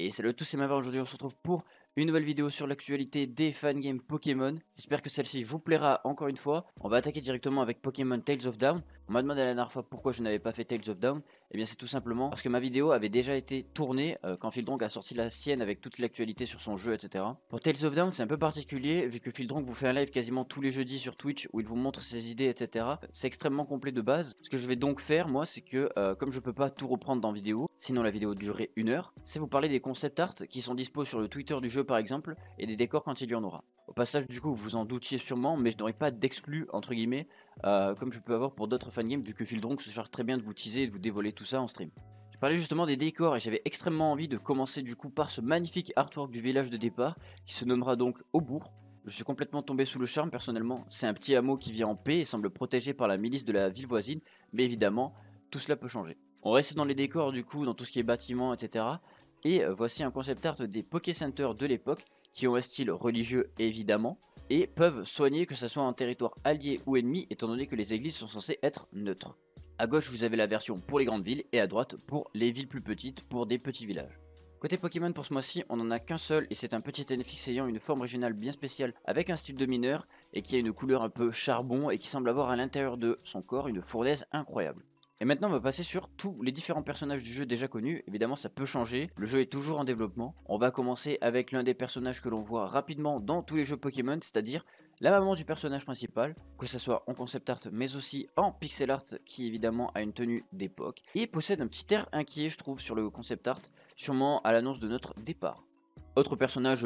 Et salut à tous, c'est Maveur. Aujourd'hui on se retrouve pour une nouvelle vidéo sur l'actualité des fangames Pokémon. J'espère que celle-ci vous plaira encore une fois. On va attaquer directement avec Pokémon Tales of Dawn. On m'a demandé la dernière fois pourquoi je n'avais pas fait Tales of Dawn. Et bien c'est tout simplement parce que ma vidéo avait déjà été tournée quand Fildrong a sorti la sienne avec toute l'actualité sur son jeu, etc. Pour Tales of Dawn c'est un peu particulier vu que Fildrong vous fait un live quasiment tous les jeudis sur Twitch où il vous montre ses idées, etc. C'est extrêmement complet de base. Ce que je vais donc faire moi c'est que comme je peux pas tout reprendre dans vidéo, sinon la vidéo durerait une heure, c'est vous parler des concept art qui sont dispo sur le Twitter du jeu par exemple et des décors quand il y en aura. Au passage du coup vous en doutiez sûrement mais je n'aurai pas d'exclus entre guillemets comme je peux avoir pour d'autres fangames vu que Fildrong se charge très bien de vous teaser et de vous dévoiler tout ça en stream. Je parlais justement des décors et j'avais extrêmement envie de commencer du coup par ce magnifique artwork du village de départ qui se nommera donc Aubourg. Je suis complètement tombé sous le charme personnellement, c'est un petit hameau qui vit en paix et semble protégé par la milice de la ville voisine mais évidemment tout cela peut changer. On reste dans les décors du coup, dans tout ce qui est bâtiments, etc. Et voici un concept art des Pokécenters de l'époque qui ont un style religieux évidemment et peuvent soigner que ce soit un territoire allié ou ennemi étant donné que les églises sont censées être neutres. A gauche vous avez la version pour les grandes villes et à droite pour les villes plus petites pour des petits villages. Côté Pokémon pour ce mois-ci on n'en a qu'un seul et c'est un petit NFX ayant une forme régionale bien spéciale avec un style de mineur et qui a une couleur un peu charbon et qui semble avoir à l'intérieur de son corps une fournaise incroyable. Et maintenant on va passer sur tous les différents personnages du jeu déjà connus, évidemment ça peut changer, le jeu est toujours en développement. On va commencer avec l'un des personnages que l'on voit rapidement dans tous les jeux Pokémon, c'est-à-dire la maman du personnage principal, que ce soit en concept art mais aussi en pixel art qui évidemment a une tenue d'époque et possède un petit air inquiet je trouve sur le concept art, sûrement à l'annonce de notre départ. Autre personnage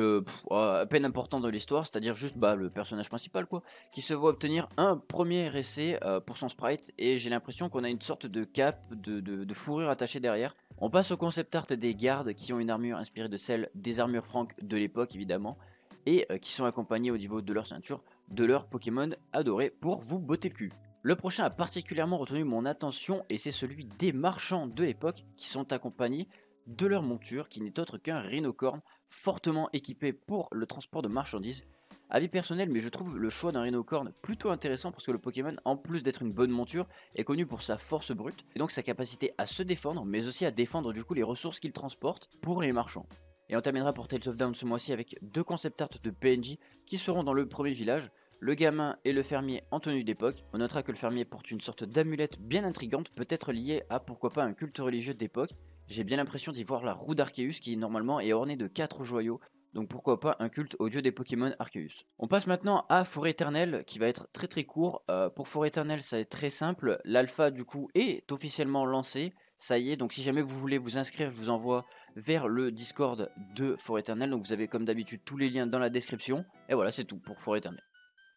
à peine important de l'histoire, c'est-à-dire juste le personnage principal quoi, qui se voit obtenir un premier essai pour son sprite et j'ai l'impression qu'on a une sorte de cape, de fourrure attachée derrière. On passe au concept art des gardes qui ont une armure inspirée de celle des armures Frank de l'époque évidemment et qui sont accompagnés au niveau de leur ceinture de leur Pokémon adoré pour vous botter le cul. Le prochain a particulièrement retenu mon attention et c'est celui des marchands de l'époque qui sont accompagnés de leur monture qui n'est autre qu'un rhinocorne fortement équipé pour le transport de marchandises. Avis personnel mais je trouve le choix d'un rhinocorne plutôt intéressant parce que le Pokémon en plus d'être une bonne monture est connu pour sa force brute et donc sa capacité à se défendre mais aussi à défendre du coup les ressources qu'il transporte pour les marchands. Et on terminera pour Tales of Dawn ce mois-ci avec deux concept art de PNJ qui seront dans le premier village, le gamin et le fermier en tenue d'époque. On notera que le fermier porte une sorte d'amulette bien intrigante peut-être liée à pourquoi pas un culte religieux d'époque. J'ai bien l'impression d'y voir la roue d'Arceus qui normalement est ornée de 4 joyaux, donc pourquoi pas un culte au dieu des Pokémon Arceus. On passe maintenant à Forêt Éternelle qui va être très court. Pour Forêt Éternelle ça va être très simple, l'alpha du coup est officiellement lancé, ça y est, donc si jamais vous voulez vous inscrire je vous envoie vers le Discord de Forêt Éternelle, donc vous avez comme d'habitude tous les liens dans la description, et voilà c'est tout pour Forêt Éternelle.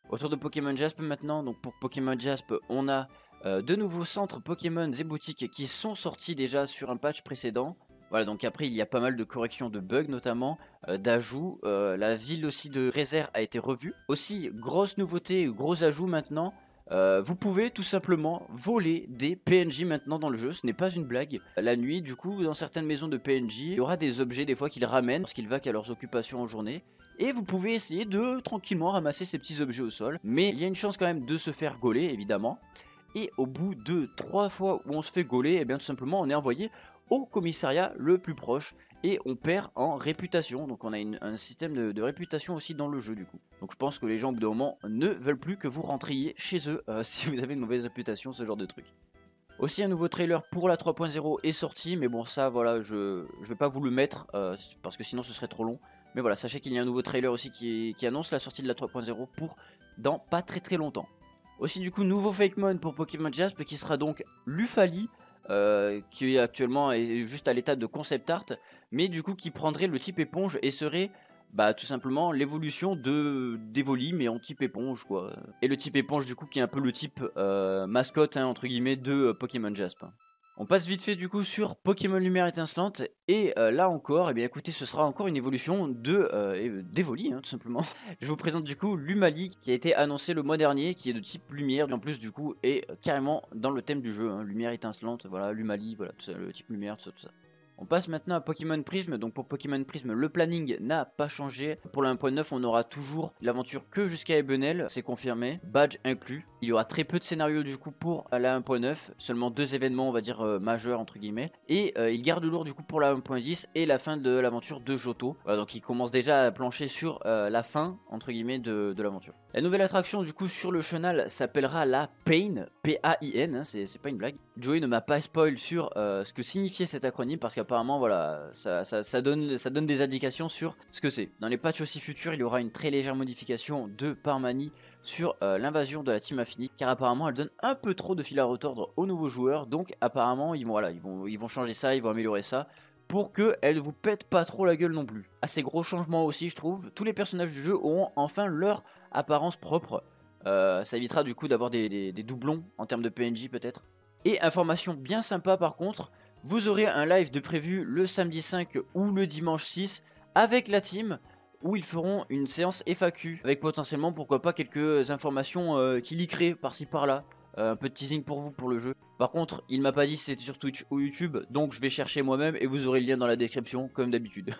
Autour de Pokémon Jaspe maintenant, donc pour Pokémon Jaspe on a de nouveaux centres Pokémon et boutiques qui sont sortis déjà sur un patch précédent. Voilà, donc après il y a pas mal de corrections de bugs notamment, d'ajouts, la ville aussi de Réserve a été revue. Aussi, grosse nouveauté, gros ajout maintenant, vous pouvez tout simplement voler des PNJ maintenant dans le jeu, ce n'est pas une blague. La nuit du coup, dans certaines maisons de PNJ, il y aura des objets des fois qu'ils ramènent parce qu'ils vaquent à leurs occupations en journée. Et vous pouvez essayer de tranquillement ramasser ces petits objets au sol, mais il y a une chance quand même de se faire gauler évidemment. Et au bout de 3 fois où on se fait gauler, et bien tout simplement on est envoyé au commissariat le plus proche et on perd en réputation. Donc on a un système de réputation aussi dans le jeu du coup. Donc je pense que les gens au bout d'un moment ne veulent plus que vous rentriez chez eux si vous avez une mauvaise réputation, ce genre de truc. Aussi un nouveau trailer pour la 3.0 est sorti, mais bon ça voilà, je vais pas vous le mettre parce que sinon ce serait trop long. Mais voilà, sachez qu'il y a un nouveau trailer aussi qui annonce la sortie de la 3.0 pour dans pas très longtemps. Aussi du coup nouveau Fakemon pour Pokémon Jaspe qui sera donc Lufali qui actuellement est juste à l'état de concept art mais du coup qui prendrait le type éponge et serait tout simplement l'évolution d'Évoli mais en type éponge quoi. Et le type éponge du coup qui est un peu le type mascotte entre guillemets de Pokémon Jaspe. On passe vite fait du coup sur Pokémon Lumière étincelante et là encore, écoutez, ce sera encore une évolution d'Evoli tout simplement. Je vous présente du coup Lumalie qui a été annoncée le mois dernier, qui est de type lumière, en plus du coup est carrément dans le thème du jeu, lumière étincelante, voilà, Lumalie, voilà, tout ça, le type lumière, tout ça, tout ça. On passe maintenant à Pokémon Prisme, donc pour Pokémon Prisme le planning n'a pas changé. Pour la 1.9 on aura toujours l'aventure que jusqu'à Ebenel, c'est confirmé, badge inclus. Il y aura très peu de scénarios du coup pour la 1.9, seulement deux événements on va dire majeurs entre guillemets. Et il garde lourd du coup pour la 1.10 et la fin de l'aventure de Joto. Voilà, donc il commence déjà à plancher sur la fin entre guillemets de l'aventure. La nouvelle attraction du coup sur le chenal s'appellera la Pain, P-A-I-N, hein, c'est pas une blague. Joey ne m'a pas spoil sur ce que signifiait cet acronyme parce qu'apparemment voilà, ça donne des indications sur ce que c'est. Dans les patchs aussi futurs, il y aura une très légère modification de Parmani sur l'invasion de la team Infinite, car apparemment elle donne un peu trop de fil à retordre aux nouveaux joueurs, donc apparemment ils vont changer ça, ils vont améliorer ça pour qu'elle ne vous pète pas trop la gueule non plus. Assez gros changement aussi je trouve, tous les personnages du jeu auront enfin leur apparence propre, ça évitera du coup d'avoir des doublons en termes de PNJ peut-être. Et information bien sympa par contre, vous aurez un live de prévu le samedi 5 ou le dimanche 6 avec la team, où ils feront une séance FAQ, avec potentiellement pourquoi pas quelques informations qu'il y crée par-ci par-là, un peu de teasing pour vous pour le jeu. Par contre il m'a pas dit si c'était sur Twitch ou YouTube, donc je vais chercher moi-même et vous aurez le lien dans la description comme d'habitude.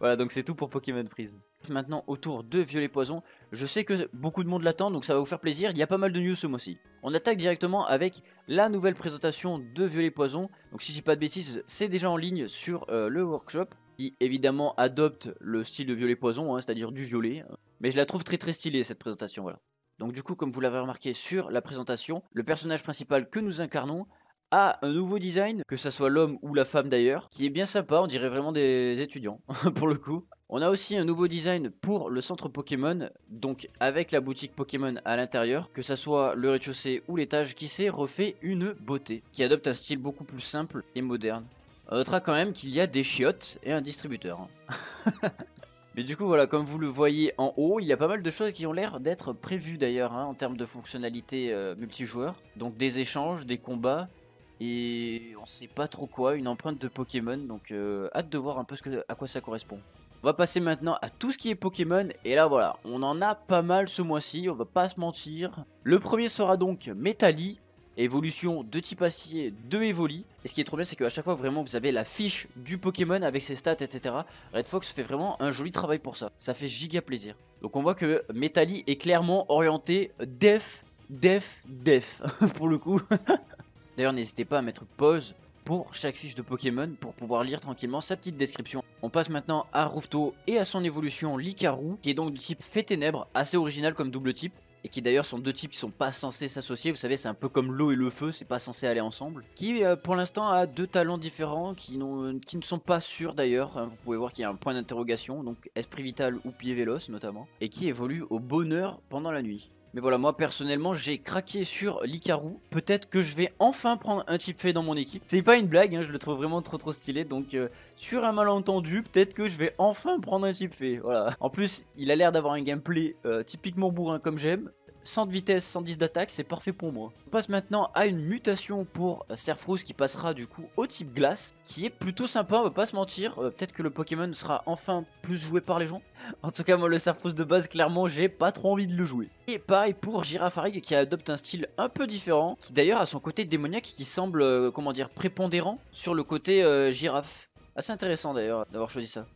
Voilà, donc c'est tout pour Pokémon Prisme. Maintenant autour de Violet Poison, je sais que beaucoup de monde l'attend donc ça va vous faire plaisir, il y a pas mal de news ce mois-ci. On attaque directement avec la nouvelle présentation de Violet Poison, donc si je dis pas de bêtises c'est déjà en ligne sur le workshop. Qui évidemment adopte le style de Violet Poison, hein, c'est-à-dire du violet. Mais je la trouve très très stylée cette présentation, voilà. Donc du coup, comme vous l'avez remarqué sur la présentation, le personnage principal que nous incarnons a un nouveau design, que ça soit l'homme ou la femme d'ailleurs, qui est bien sympa, on dirait vraiment des étudiants, pour le coup. On a aussi un nouveau design pour le centre Pokémon, donc avec la boutique Pokémon à l'intérieur, que ça soit le rez-de-chaussée ou l'étage, qui s'est refait une beauté, qui adopte un style beaucoup plus simple et moderne. On notera quand même qu'il y a des chiottes et un distributeur. Mais du coup voilà, comme vous le voyez en haut, il y a pas mal de choses qui ont l'air d'être prévues d'ailleurs hein, en termes de fonctionnalités multijoueur. Donc des échanges, des combats et on sait pas trop quoi, une empreinte de Pokémon. Donc hâte de voir un peu à quoi ça correspond. On va passer maintenant à tout ce qui est Pokémon et là voilà, on en a pas mal ce mois-ci, on va pas se mentir. Le premier sera donc Metallie. Évolution de type acier de Évoli. Et ce qui est trop bien c'est qu'à chaque fois vraiment vous avez la fiche du Pokémon avec ses stats etc. Red Fox fait vraiment un joli travail pour ça. Ça fait giga plaisir. Donc on voit que Metallie est clairement orienté def pour le coup. D'ailleurs n'hésitez pas à mettre pause pour chaque fiche de Pokémon pour pouvoir lire tranquillement sa petite description. On passe maintenant à Roofto et à son évolution Lycaru qui est donc de type Fée Ténèbres, assez original comme double type. Et qui d'ailleurs sont deux types qui sont pas censés s'associer, vous savez c'est un peu comme l'eau et le feu, c'est pas censé aller ensemble. Qui pour l'instant a deux talents différents qui ne sont pas sûrs d'ailleurs, hein, vous pouvez voir qu'il y a un point d'interrogation, donc esprit vital ou pied véloce notamment. Et qui évolue au bonheur pendant la nuit. Mais voilà, moi personnellement j'ai craqué sur Lycaru, peut-être que je vais enfin prendre un type fée dans mon équipe. C'est pas une blague, hein, je le trouve vraiment trop trop stylé, donc sur un malentendu, peut-être que je vais enfin prendre un type fée, voilà. En plus, il a l'air d'avoir un gameplay typiquement bourrin comme j'aime, 100 de vitesse, 110 d'attaque, c'est parfait pour moi. On passe maintenant à une mutation pour Serfrous qui passera du coup au type glace, qui est plutôt sympa, on va pas se mentir, peut-être que le Pokémon sera enfin plus joué par les gens. En tout cas moi le Serfrous de base clairement j'ai pas trop envie de le jouer. Et pareil pour Girafarig qui adopte un style un peu différent, qui d'ailleurs a son côté démoniaque qui semble, comment dire, prépondérant sur le côté girafe. Assez intéressant d'ailleurs d'avoir choisi ça.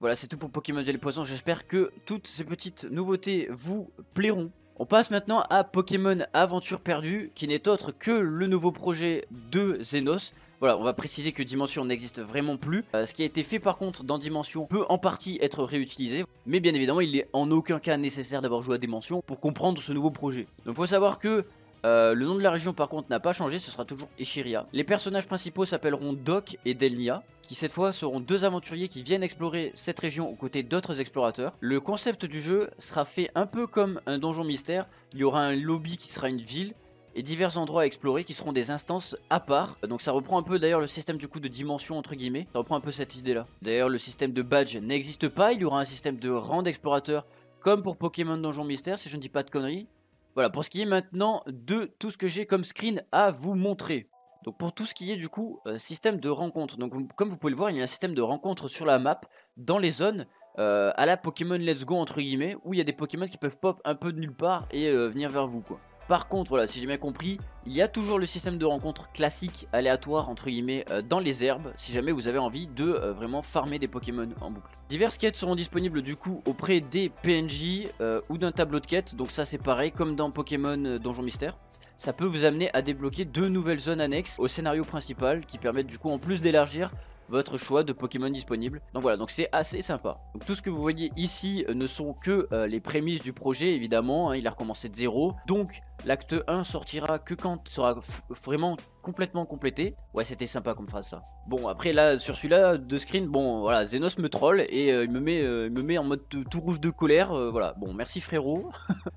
Voilà c'est tout pour Pokémon Violet Poison, j'espère que toutes ces petites nouveautés vous plairont. On passe maintenant à Pokémon Aventure Perdue, qui n'est autre que le nouveau projet de Zenos. Voilà, on va préciser que Dimension n'existe vraiment plus. Ce qui a été fait par contre dans Dimension peut en partie être réutilisé. Mais bien évidemment, il n'est en aucun cas nécessaire d'avoir joué à Dimension pour comprendre ce nouveau projet. Donc faut savoir que le nom de la région par contre n'a pas changé, ce sera toujours Echiria. Les personnages principaux s'appelleront Doc et Delnia, qui cette fois seront deux aventuriers qui viennent explorer cette région aux côtés d'autres explorateurs. Le concept du jeu sera fait un peu comme un donjon mystère, il y aura un lobby qui sera une ville et divers endroits à explorer qui seront des instances à part. Donc ça reprend un peu d'ailleurs le système du coup de Dimension entre guillemets, ça reprend un peu cette idée là. D'ailleurs le système de badge n'existe pas, il y aura un système de rang d'explorateur comme pour Pokémon Donjon Mystère si je ne dis pas de conneries. Voilà pour ce qui est maintenant de tout ce que j'ai comme screen à vous montrer. Donc pour tout ce qui est du coup système de rencontre. Donc comme vous pouvez le voir il y a un système de rencontre sur la map dans les zones à la Pokémon Let's Go entre guillemets où il y a des Pokémon qui peuvent pop un peu de nulle part et venir vers vous quoi. Par contre, voilà, si j'ai bien compris, il y a toujours le système de rencontre classique, aléatoire, entre guillemets, dans les herbes, si jamais vous avez envie de vraiment farmer des Pokémon en boucle. Diverses quêtes seront disponibles du coup auprès des PNJ ou d'un tableau de quêtes, donc ça c'est pareil, comme dans Pokémon Donjon Mystère. Ça peut vous amener à débloquer deux nouvelles zones annexes au scénario principal, qui permettent du coup en plus d'élargir votre choix de Pokémon disponible. Donc voilà, donc c'est assez sympa. Donc tout ce que vous voyez ici ne sont que les prémices du projet, évidemment, hein, il a recommencé de zéro. Donc l'acte 1 sortira que quand sera vraiment complètement complété. Ouais, c'était sympa comme phrase ça. Bon, après là, sur celui-là de screen, bon voilà, Zenos me troll et il me met en mode tout rouge de colère, voilà. Bon, merci frérot.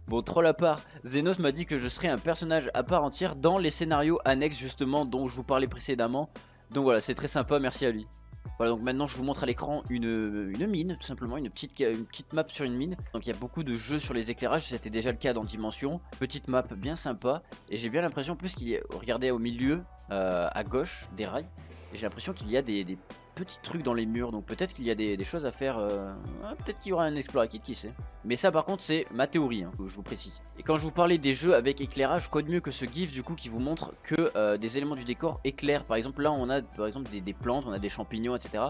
Bon, troll à part, Zenos m'a dit que je serais un personnage à part entière dans les scénarios annexes justement dont je vous parlais précédemment. Donc voilà, c'est très sympa, merci à lui. Voilà, donc maintenant je vous montre à l'écran une mine, tout simplement, une petite map sur une mine. Donc il y a beaucoup de jeux sur les éclairages, c'était déjà le cas dans Dimension. Petite map bien sympa, et j'ai bien l'impression, en plus qu'il y a, regardez au milieu, à gauche, des rails. Et j'ai l'impression qu'il y a des petits trucs dans les murs, donc peut-être qu'il y a des choses à faire, peut-être qu'il y aura un explorer kit, qui sait. Mais ça par contre c'est ma théorie, hein, je vous précise. Et quand je vous parlais des jeux avec éclairage, quoi de mieux que ce gif du coup qui vous montre que des éléments du décor éclairent. Par exemple là on a par exemple des plantes, on a des champignons, etc.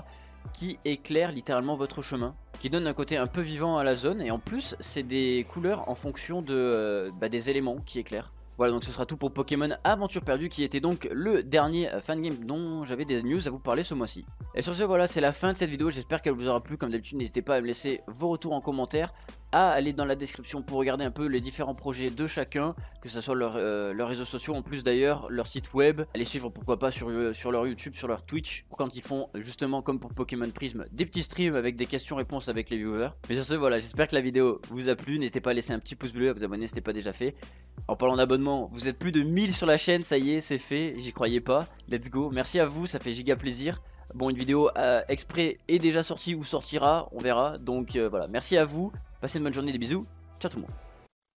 qui éclairent littéralement votre chemin, qui donne un côté un peu vivant à la zone, et en plus c'est des couleurs en fonction de, des éléments qui éclairent. Voilà, donc ce sera tout pour Pokémon Aventure Perdue, qui était donc le dernier fangame dont j'avais des news à vous parler ce mois-ci. Et sur ce, voilà, c'est la fin de cette vidéo, j'espère qu'elle vous aura plu. Comme d'habitude, n'hésitez pas à me laisser vos retours en commentaire, à aller dans la description pour regarder un peu les différents projets de chacun, que ce soit leurs réseaux sociaux, en plus d'ailleurs, leur site web, aller suivre pourquoi pas sur leur YouTube, sur leur Twitch, quand ils font justement, comme pour Pokémon Prisme, des petits streams avec des questions-réponses avec les viewers. Mais sur ce, voilà, j'espère que la vidéo vous a plu, n'hésitez pas à laisser un petit pouce bleu, à vous abonner si ce n'est pas déjà fait. En parlant d'abonnement, vous êtes plus de 1000 sur la chaîne, ça y est, c'est fait, j'y croyais pas, let's go, merci à vous, ça fait giga plaisir. Bon, une vidéo exprès est déjà sortie ou sortira, on verra, donc voilà, merci à vous, passez une bonne journée, des bisous, ciao tout le monde.